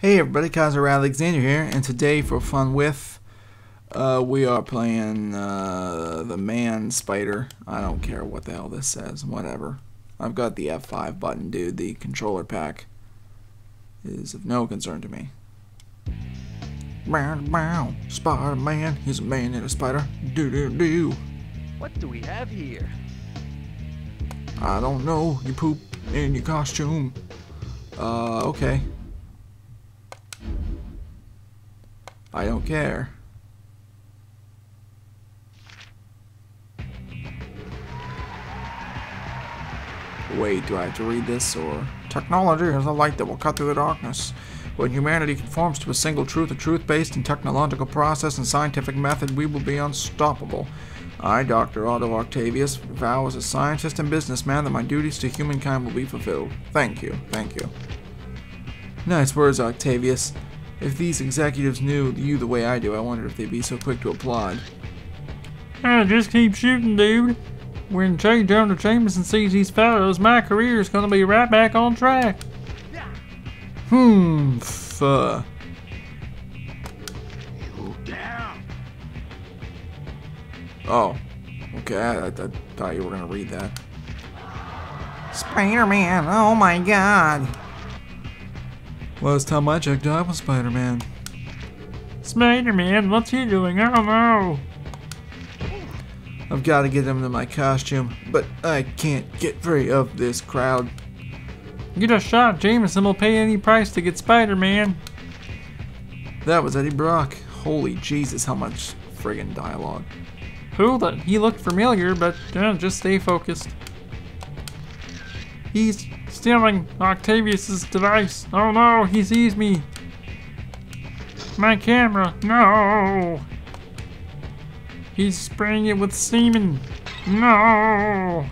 Hey everybody, Kaiser Alexander here, and today for Fun With, we are playing the Man-Spider. I don't care what the hell this says, whatever. I've got the F5 button, dude. The controller pack is of no concern to me. Bow, bow, Spider-Man, he's a man and a spider. Do-do-do. What do we have here? I don't know, you poop in your costume. Okay. I don't care. Wait, do I have to read this or? Technology is a light that will cut through the darkness. When humanity conforms to a single truth, a truth based in technological process and scientific method, we will be unstoppable. I, Dr. Otto Octavius, vow as a scientist and businessman that my duties to humankind will be fulfilled. Thank you, thank you. Nice words, Octavius. If these executives knew you the way I do, I wonder if they'd be so quick to applaud. Just keep shooting, dude. When J. Jonah Jameson sees these fellows, my career's gonna be right back on track. Oh, okay, I thought you were gonna read that. Spider-Man, oh my god. Last time I checked, I was Spider-Man. Spider-Man, what's he doing? I don't know. I've got to get him to my costume, but I can't get free of this crowd. Get a shot, Jameson will pay any price to get Spider-Man. That was Eddie Brock. Holy Jesus, how much friggin' dialogue. Hold it, he looked familiar, but just stay focused. He's stealing Octavius's device. Oh no, he sees me. My camera, no. He's spraying it with semen. No.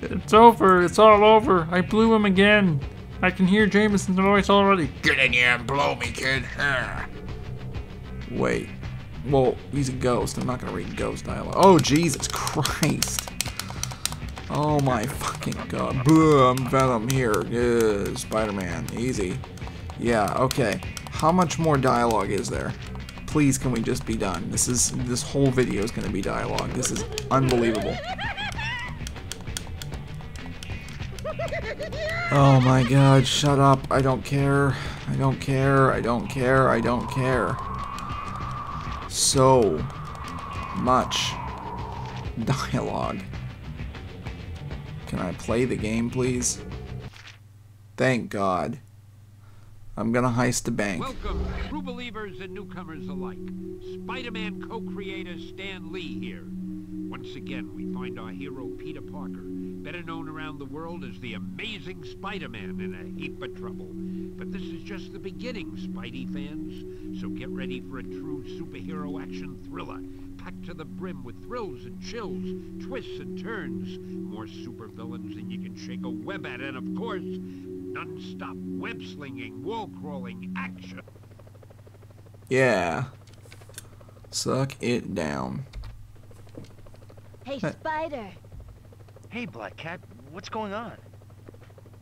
It's over, it's all over. I blew him again. I can hear Jameson's voice already. Get in here and blow me, kid. Wait. Well, he's a ghost. I'm not gonna read ghost dialogue. Oh, Jesus Christ. Oh my fucking god. Boo, I'm Venom here. Spider-Man. Easy. Yeah, okay. How much more dialogue is there? Please, can we just be done? This whole video is gonna be dialogue. This is unbelievable. Oh my god, shut up. I don't care. I don't care. I don't care. I don't care. So much dialogue. Can I play the game, please? Thank God. I'm gonna heist the bank. Welcome, true believers and newcomers alike. Spider-Man co-creator Stan Lee here. Once again, we find our hero Peter Parker, better known around the world as the Amazing Spider-Man, in a heap of trouble. But this is just the beginning, Spidey fans. So get ready for a true superhero action thriller, packed to the brim with thrills and chills, twists and turns, more supervillains than you can shake a web at, and of course, non-stop web-slinging, wall-crawling action. Yeah. Suck it down. Hey, Spider. Hey, Black Cat. What's going on?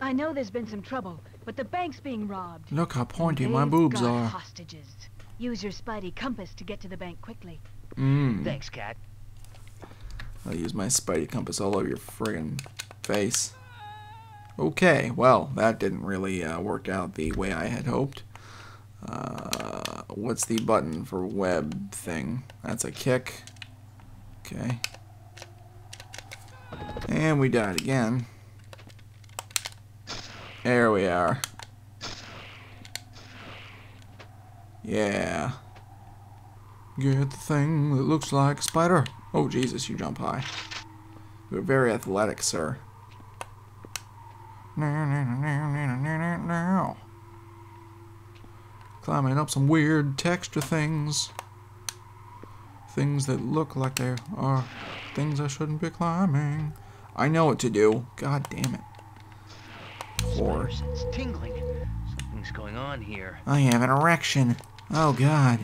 I know there's been some trouble, but the bank's being robbed. Look how pointy my boobs are. Hostages. Use your Spidey compass to get to the bank quickly. Thanks, Cat. I'll use my Spidey compass all over your friggin' face. Okay, well, that didn't really work out the way I had hoped. What's the button for web thing? That's a kick. Okay. And we died again. There we are. Yeah. Get the thing that looks like a spider. Oh, Jesus, you jump high. You're very athletic, sir. Now. Climbing up some weird texture things. Things that look like they are things I shouldn't be climbing. I know what to do. God damn it. Horror. It's tingling. Something's going on here. I have an erection. Oh god.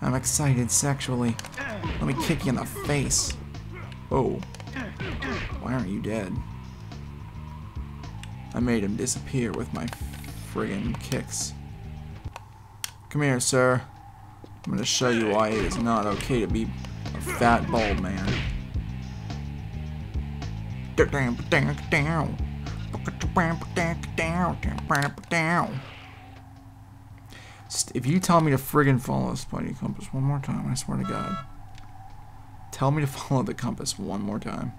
I'm excited sexually. Let me kick you in the face. Oh. Why aren't you dead? I made him disappear with my friggin' kicks. Come here, sir. I'm gonna show you why it is not okay to be a fat, bald man. If you tell me to friggin' follow the Spidey compass one more time, I swear to God. Tell me to follow the compass one more time.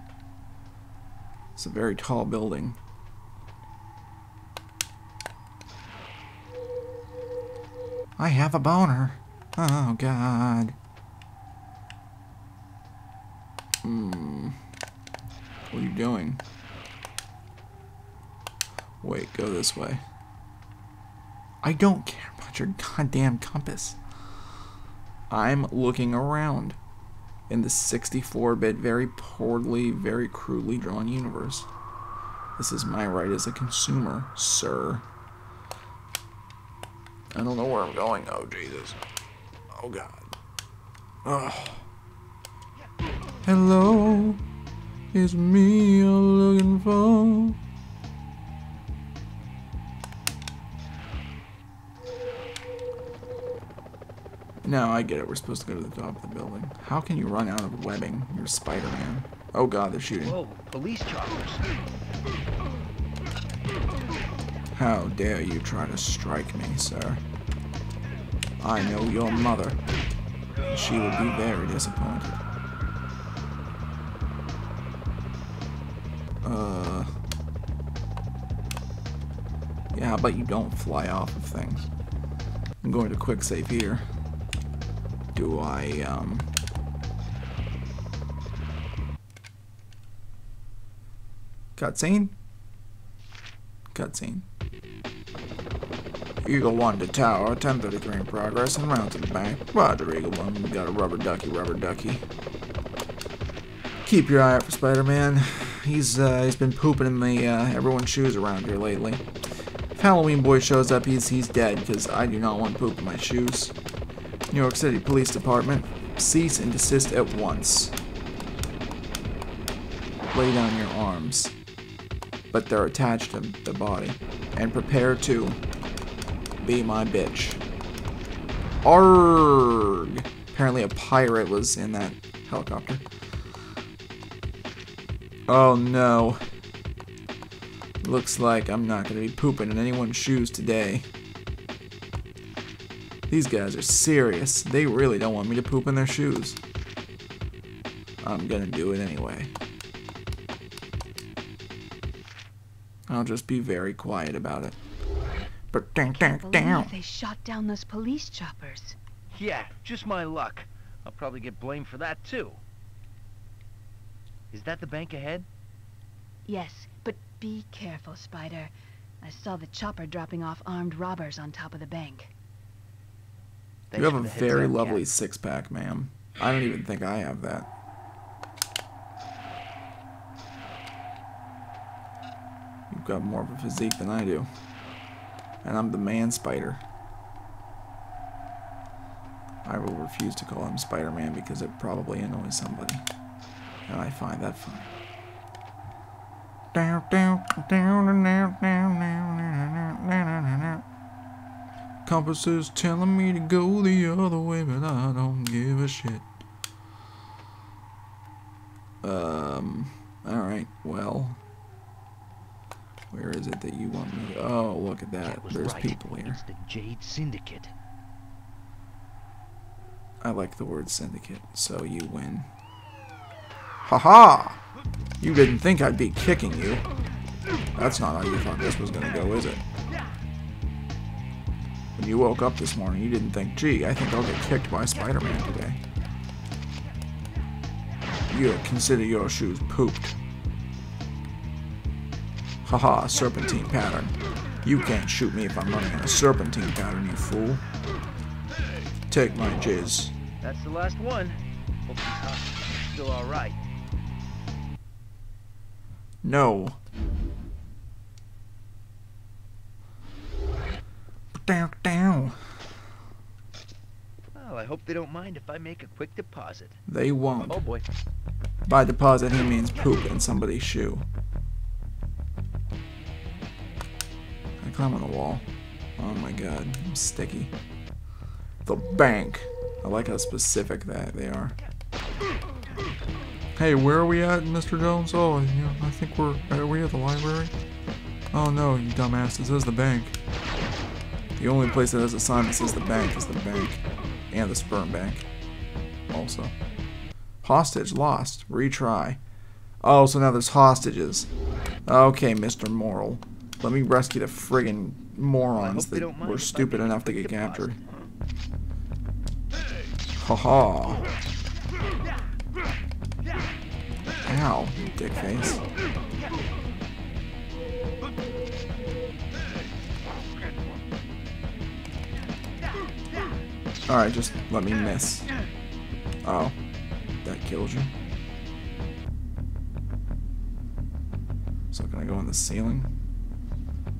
It's a very tall building. I have a boner. Oh, God. What are you doing? Wait, go this way. I don't care about your goddamn compass. I'm looking around in the 64-bit, very poorly, very crudely drawn universe. This is my right as a consumer, sir. I don't know where I'm going. Oh, Jesus. Oh, God. Oh. Hello. It's me you're looking for. No, I get it. We're supposed to go to the top of the building. How can you run out of webbing? You're Spider-Man. Oh, God, they're shooting. Whoa, police choppers. How dare you try to strike me, sir? I know your mother. She would be very disappointed. Yeah, how about you don't fly off of things? I'm going to quick save here. Do I, Cutscene? Cutscene. Eagle 1 to tower, 1033 in progress, and round to the bank. Roger, Eagle 1, we got a rubber ducky, rubber ducky. Keep your eye out for Spider-Man. He's been pooping in the everyone's shoes around here lately. If Halloween Boy shows up, he's dead, because I do not want poop in my shoes. New York City Police Department, cease and desist at once. Lay down your arms, but they're attached to the body, and prepare to be my bitch. Arrgh! Apparently a pirate was in that helicopter. Oh no. Looks like I'm not gonna be pooping in anyone's shoes today. These guys are serious. They really don't want me to poop in their shoes. I'm gonna do it anyway. I'll just be very quiet about it. But they shot down those police choppers. Yeah, just my luck. I'll probably get blamed for that too. Is that the bank ahead? Yes, but be careful, Spider. I saw the chopper dropping off armed robbers on top of the bank. You have a very lovely six-pack, ma'am. I don't even think I have that. You've got more of a physique than I do. And I'm the man spider. I will refuse to call him Spider-Man because it probably annoys somebody. And I find that funny. Compass is telling me to go the other way, but I don't give a shit. Alright, well. Where is it that you want me to... Oh, look at that. There's people here. It's the Jade Syndicate. I like the word syndicate, so you win. Haha! You didn't think I'd be kicking you. That's not how you thought this was gonna go, is it? When you woke up this morning, you didn't think, gee, I think I'll get kicked by Spider-Man today. You consider your shoes pooped. Haha, serpentine pattern. You can't shoot me if I'm running in a serpentine pattern, you fool. Take my jizz. That's the last one. Hope he's still alright. No. Down. Well, I hope they don't mind if I make a quick deposit. They won't. Oh boy. By deposit, he means poop in somebody's shoe. climb on the wall? Oh my god, I'm sticky. The bank. I like how specific that they are. Hey, where are we at, Mr. Jones? Oh, you know, I think we're... Are we at the library? Oh no, you dumbass. It says the bank. The only place that has a sign that says the bank is the bank. And the sperm bank. Also. Hostage lost. Retry. Oh, so now there's hostages. Okay, Mr. Moral. Let me rescue the friggin' morons that were stupid enough to get captured. Haha. Ow, you dickface. Alright, just let me miss. Oh. That killed you. So can I go on the ceiling?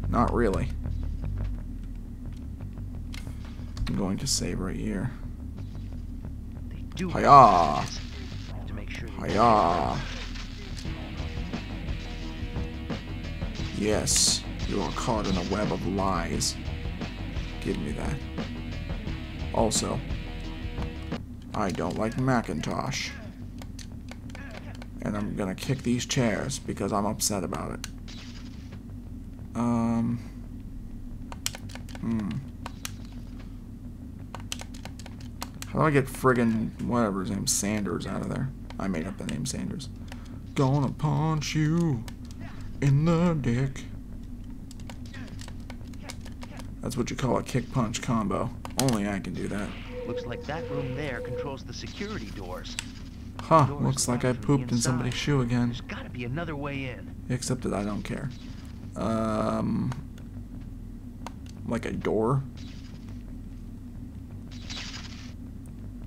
Not really. I'm going to save right here. Hi-yah! Hi-yah! Yes, you are caught in a web of lies. Give me that. Also, I don't like Macintosh. And I'm gonna kick these chairs because I'm upset about it. How do I get friggin' whatever his name, Sanders, out of there? I made up the name Sanders. Gonna punch you in the dick. That's what you call a kick-punch combo. Only I can do that. Looks like that room there controls the security doors. Huh, looks like I pooped in somebody's shoe again. There's gotta be another way in. Except that I don't care. Like a door?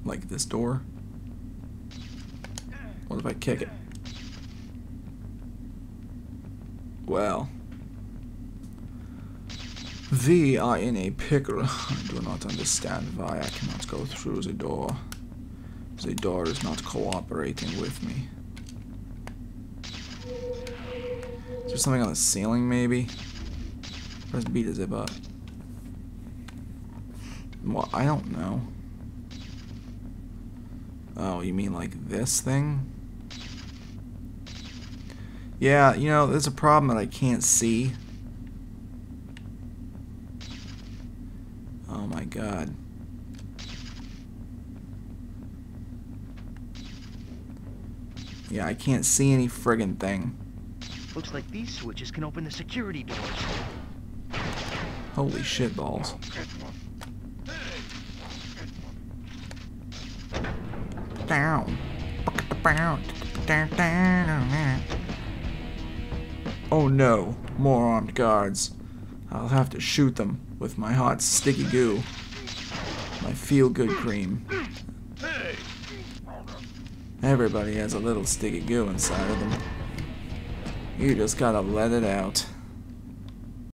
Like this door? What if I kick it? Well. They are in a pickle. I do not understand why I cannot go through the door. The door is not cooperating with me. Is there something on the ceiling, maybe? Press B to zip up. Well, I don't know. Oh, you mean like this thing? Yeah, you know, there's a problem that I can't see. Oh my god. Yeah, I can't see any friggin' thing. Looks like these switches can open the security doors. Holy shit balls. Down. Oh no, more armed guards. I'll have to shoot them with my hot sticky goo. My feel-good cream. Everybody has a little sticky goo inside of them. You just gotta let it out.